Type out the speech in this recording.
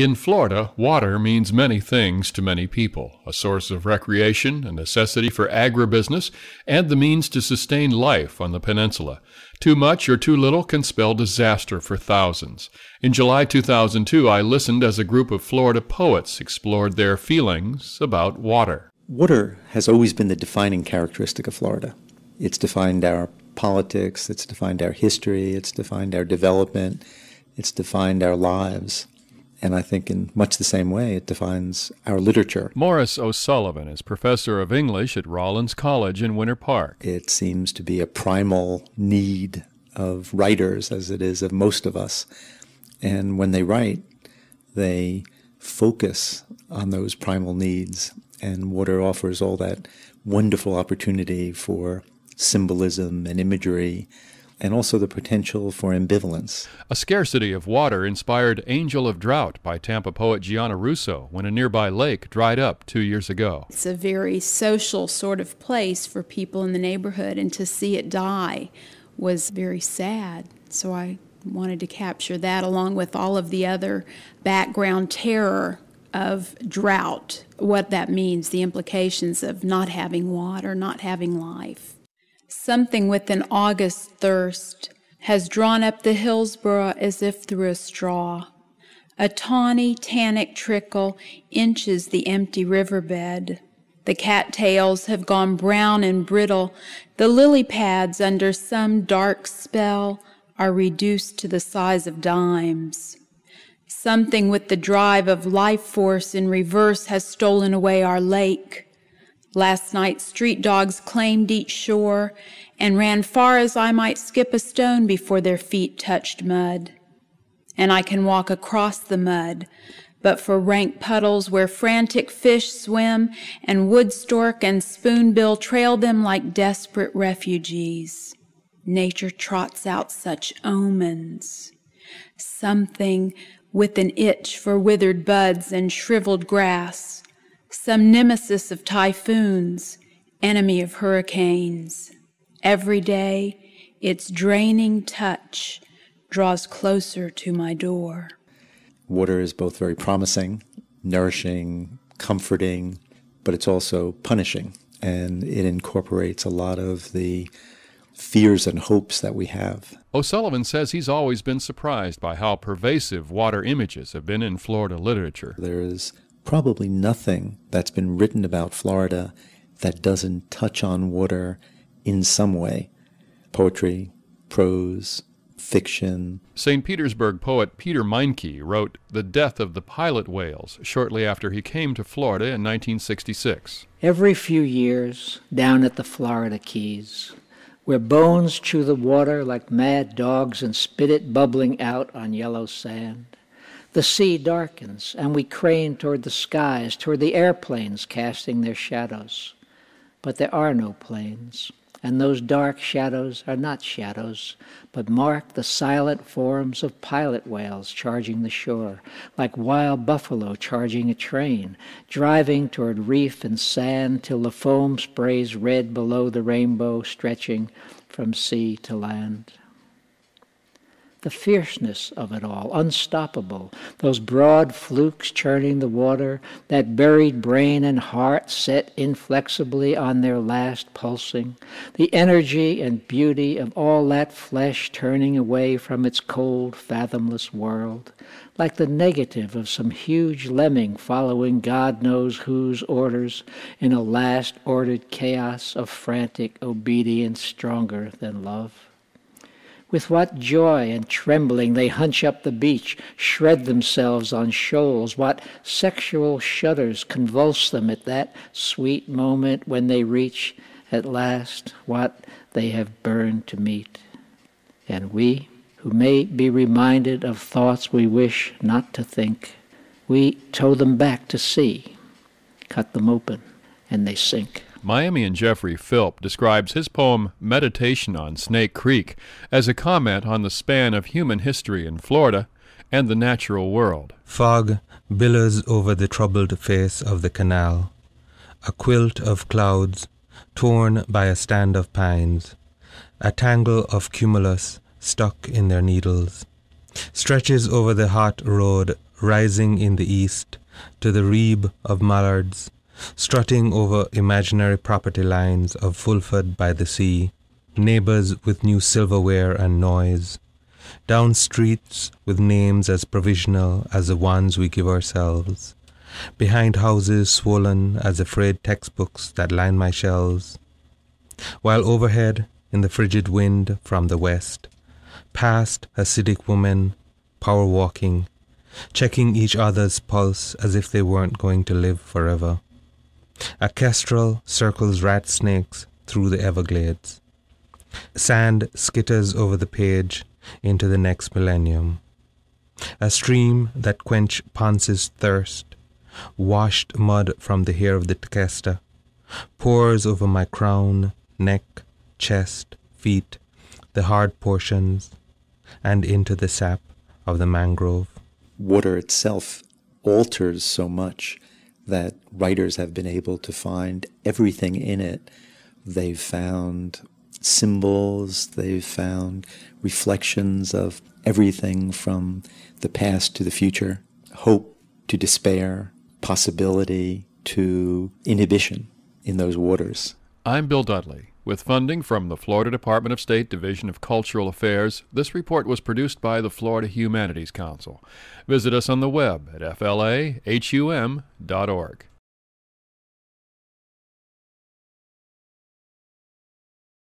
In Florida, water means many things to many people, a source of recreation, a necessity for agribusiness, and the means to sustain life on the peninsula. Too much or too little can spell disaster for thousands. In July 2002, I listened as a group of Florida poets explored their feelings about water. Water has always been the defining characteristic of Florida. It's defined our politics, it's defined our history, it's defined our development, it's defined our lives. And I think in much the same way, it defines our literature. Maurice O'Sullivan is professor of English at Rollins College in Winter Park. It seems to be a primal need of writers, as it is of most of us. And when they write, they focus on those primal needs. And water offers all that wonderful opportunity for symbolism and imagery, and also the potential for ambivalence. A scarcity of water inspired Angel of Drought by Tampa poet Gianna Russo when a nearby lake dried up 2 years ago. It's a very social sort of place for people in the neighborhood, and to see it die was very sad. So I wanted to capture that along with all of the other background terror of drought, what that means, the implications of not having water, not having life. Something with an August thirst has drawn up the Hillsborough as if through a straw. A tawny, tannic trickle inches the empty riverbed. The cattails have gone brown and brittle. The lily pads under some dark spell are reduced to the size of dimes. Something with the drive of life force in reverse has stolen away our lake. Last night, street dogs claimed each shore and ran far as I might skip a stone before their feet touched mud. And I can walk across the mud, but for rank puddles where frantic fish swim and wood stork and spoonbill trail them like desperate refugees. Nature trots out such omens. Something with an itch for withered buds and shriveled grass. Some nemesis of typhoons, enemy of hurricanes. Every day, its draining touch draws closer to my door. Water is both very promising, nourishing, comforting, but it's also punishing. And it incorporates a lot of the fears and hopes that we have. O'Sullivan says he's always been surprised by how pervasive water images have been in Florida literature. There is probably nothing that's been written about Florida that doesn't touch on water in some way. Poetry, prose, fiction. St. Petersburg poet Peter Meinke wrote The Death of the Pilot Whales shortly after he came to Florida in 1966. Every few years, down at the Florida Keys, where bones chew the water like mad dogs and spit it bubbling out on yellow sand, the sea darkens, and we crane toward the skies, toward the airplanes casting their shadows. But there are no planes, and those dark shadows are not shadows, but mark the silent forms of pilot whales charging the shore, like wild buffalo charging a train, driving toward reef and sand till the foam sprays red below the rainbow, stretching from sea to land. The fierceness of it all, unstoppable, those broad flukes churning the water, that buried brain and heart set inflexibly on their last pulsing, the energy and beauty of all that flesh turning away from its cold, fathomless world, like the negative of some huge lemming following God knows whose orders in a last ordered chaos of frantic obedience stronger than love. With what joy and trembling they hunch up the beach, shred themselves on shoals, what sexual shudders convulse them at that sweet moment when they reach, at last, what they have burned to meet. And we, who may be reminded of thoughts we wish not to think, we tow them back to sea, cut them open, and they sink. Miamian Jeffrey Philp describes his poem Meditation on Snake Creek as a comment on the span of human history in Florida and the natural world. Fog billows over the troubled face of the canal, a quilt of clouds torn by a stand of pines, a tangle of cumulus stuck in their needles, stretches over the hot road, rising in the east, to the reeb of mallards, strutting over imaginary property lines of Fulford by the sea, neighbors with new silverware and noise, down streets with names as provisional as the ones we give ourselves, behind houses swollen as the frayed textbooks that line my shelves, while overhead, in the frigid wind from the west, past Hasidic women, power-walking, checking each other's pulse as if they weren't going to live forever. A kestrel circles rat snakes through the Everglades. Sand skitters over the page into the next millennium. A stream that quenched Ponce's thirst, washed mud from the hair of the Tequesta, pours over my crown, neck, chest, feet, the hard portions, and into the sap of the mangrove. Water itself alters so much that writers have been able to find everything in it. They've found symbols, they've found reflections of everything from the past to the future, hope to despair, possibility to inhibition in those waters. I'm Bill Dudley. With funding from the Florida Department of State Division of Cultural Affairs, this report was produced by the Florida Humanities Council. Visit us on the web at flahum.org.